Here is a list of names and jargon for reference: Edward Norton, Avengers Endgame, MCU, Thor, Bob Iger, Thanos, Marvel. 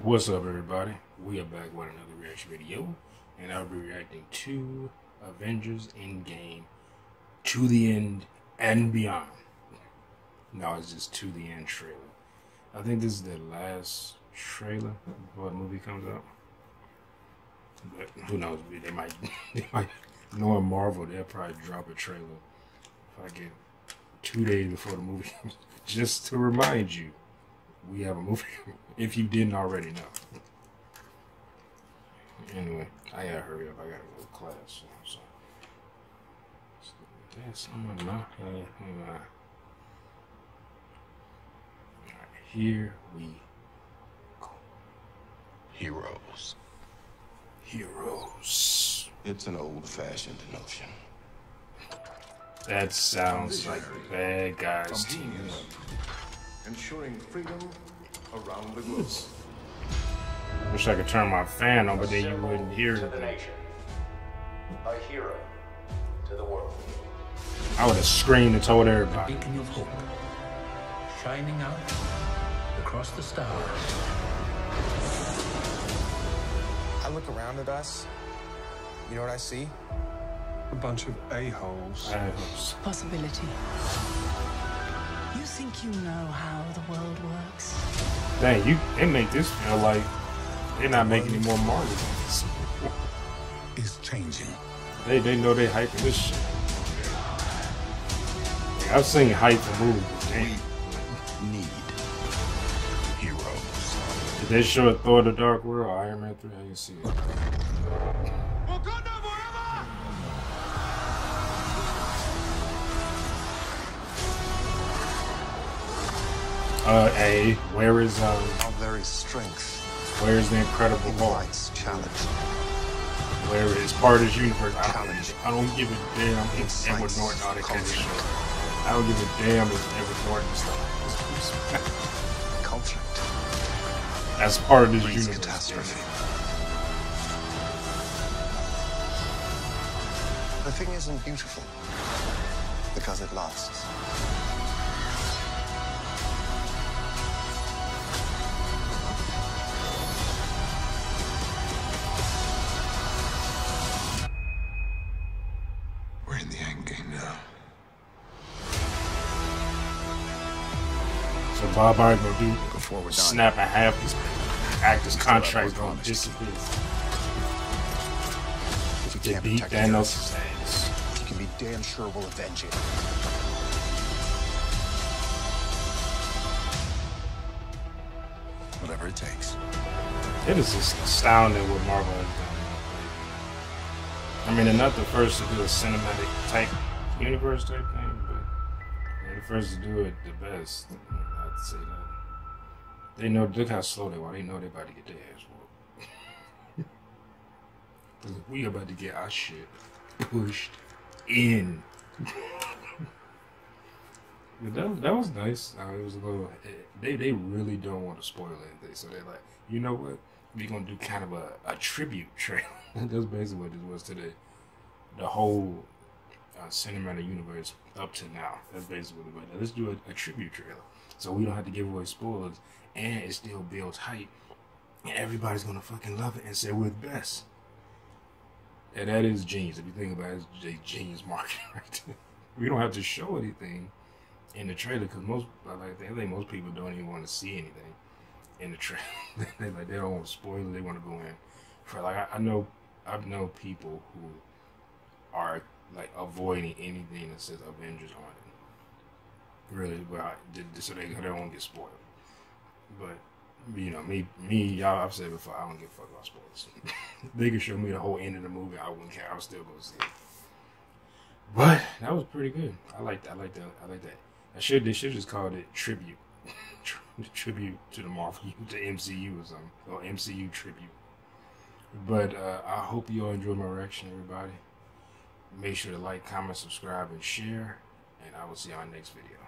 What's up, everybody? We are back with another reaction video, and I'll be reacting to Avengers Endgame, to the end and beyond. No, it's just to the end trailer. I think this is the last trailer before the movie comes out. But who knows? They might. Knowing Marvel, they'll probably drop a trailer if I get 2 days before the movie comes, just to remind you. We have a movie, if you didn't already know. Anyway, I gotta hurry up. I gotta go to class. So, that's on my mind. Alright, here we go. Heroes. Heroes. It's an old-fashioned notion. That sounds like a bad guy's team. Ensuring freedom around the globe. Wish I could turn my fan on, but then you wouldn't hear it. A hero to the world. I would have screamed and told everybody. A beacon of hope, shining out across the stars. I look around at us. You know what I see? A bunch of a-holes. Possibility. You think you know how the world works? Dang, they make this feel like they're not making any more Marvel movies. It's changing. They know they hyping this shit. Like, I've seen hype for movies. We need heroes. Did they show Thor the Dark World or Iron Man 3? I didn't see it. Where is there is strength? Where is the incredible voice? Challenge. Where is part of the universe? I don't give a damn if it's Edward Norton on the show. I don't give a damn if Edward Norton stuff. Conflict. That's part of this universe. Catastrophe. The thing isn't beautiful because it lasts. In the end game now. So Bob Iger will do before we snap a half his actor's contract going disappear. If we can beat Thanos' ass, you can be damn sure we'll avenge it. Whatever it takes. It is just astounding what Marvel has done. I mean, they're not the first to do a cinematic type universe type thing, but they're the first to do it the best. I'd say that. They know, look how slow they are. They know they're about to get their ass whooped. Because we are about to get our shit pushed in. But that was nice. It was a little. They really don't want to spoil anything, so they're like, you know what? We're gonna do kind of a tribute trailer. That's basically what it was today. The whole cinematic universe up to now. That's basically what it was. Let's do a tribute trailer, so we don't have to give away spoilers, and it still builds hype, and everybody's gonna fucking love it and say we're the best. And that is genius. If you think about it, it's genius marketing right there. We don't have to show anything in the trailer because I think most people don't even want to see anything in the trailer. They don't want to spoil it. They want to go in for like I know people who are like avoiding anything that says Avengers on it. Really, so they don't get spoiled. But you know me, y'all. I've said before, I don't give a fuck about spoilers. They could show me the whole end of the movie. I wouldn't care. I would still go see it. But that was pretty good. I like that. They should just called it tribute. Tribute to the Marvel, to MCU or something, or MCU tribute. But I hope you all enjoyed my reaction, everybody. Make sure to like, comment, subscribe, and share, and I will see y'all in the next video.